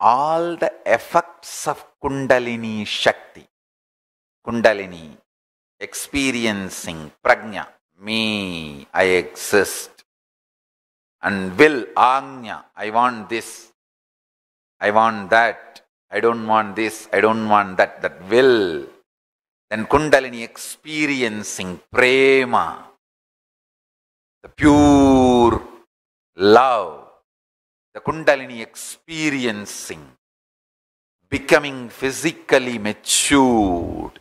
all the effects of Kundalini Shakti. Kundalini, experiencing pragna, me, I exist, and will, agnya, I want this, I want that, I don't want this, I don't want that, that will. Then Kundalini experiencing prema, the pure love. The Kundalini experiencing, becoming physically matured.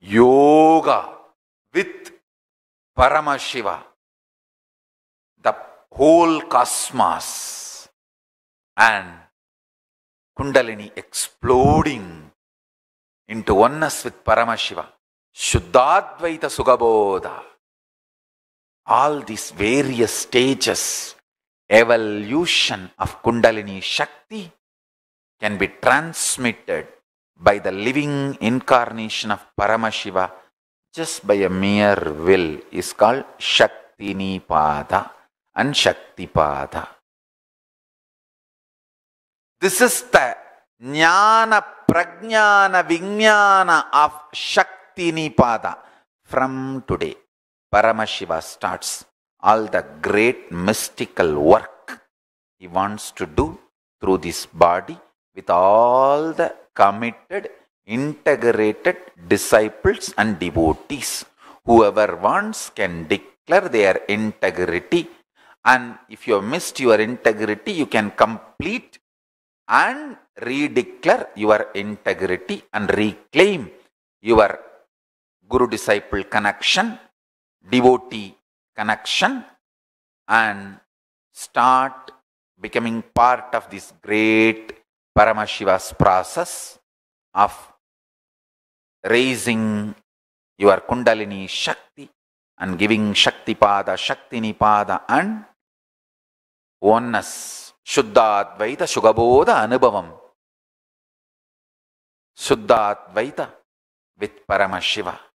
Yoga with Paramashiva, the whole cosmos, and Kundalini exploding into oneness with Paramashiva. Shuddhadvaita Shukabodha. All these various stages, evolution of Kundalini Shakti can be transmitted by the living incarnation of Paramashiva just by a mere will is called Shakti Nipada and Shakti Pada. This is the gnana, pragnana, vijnana of Shakti Nipada. From today, Paramashiva starts all the great mystical work he wants to do through this body with all the committed, integrated disciples and devotees. Whoever wants can declare their integrity, and if you have missed your integrity, you can complete and redeclare your integrity and reclaim your guru-disciple connection, devotee connection, and start becoming part of this great Paramashiva's process of raising your Kundalini Shakti and giving Shakti Pada, Shakti Nipada, and oneness. Shuddhadvaita Shukabodha anubhavam. Shuddhadvaita with Paramashiva.